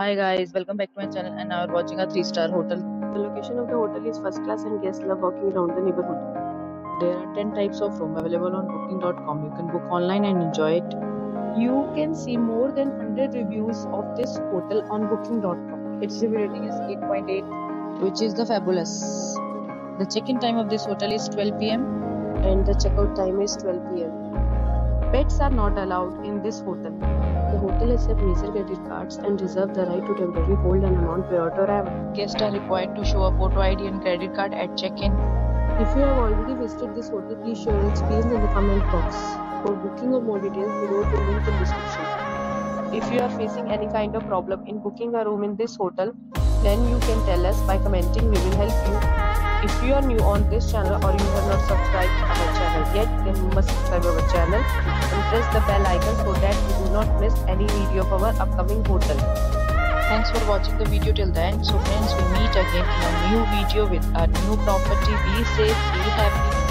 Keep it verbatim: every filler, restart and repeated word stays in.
Hi guys, welcome back to my channel, and now we're watching a three star hotel. The location of the hotel is first class and guests love walking around the neighborhood. There are ten types of room available on booking dot com. You can book online and enjoy it. You can see more than one hundred reviews of this hotel on booking dot com. Its review rating is eight point eight, which is the fabulous. The check-in time of this hotel is twelve p m and the check-out time is twelve p m Pets are not allowed in this hotel. The hotel accepts major credit cards and reserves the right to temporarily hold an amount prior to arrival. Guests are required to show a photo I D and credit card at check-in. If you have already visited this hotel, please share your experience in the comment box. For booking or more details, below the link in the description. If you are facing any kind of problem in booking a room in this hotel, then you can tell us by commenting. We will help you. If you are new on this channel or you have not subscribed to our channel yet, then you must subscribe our channel and press the bell icon so that you do not miss any video of our upcoming hotel. Thanks for watching the video till the end. So friends, we meet again in a new video with a new property. Be safe, be happy.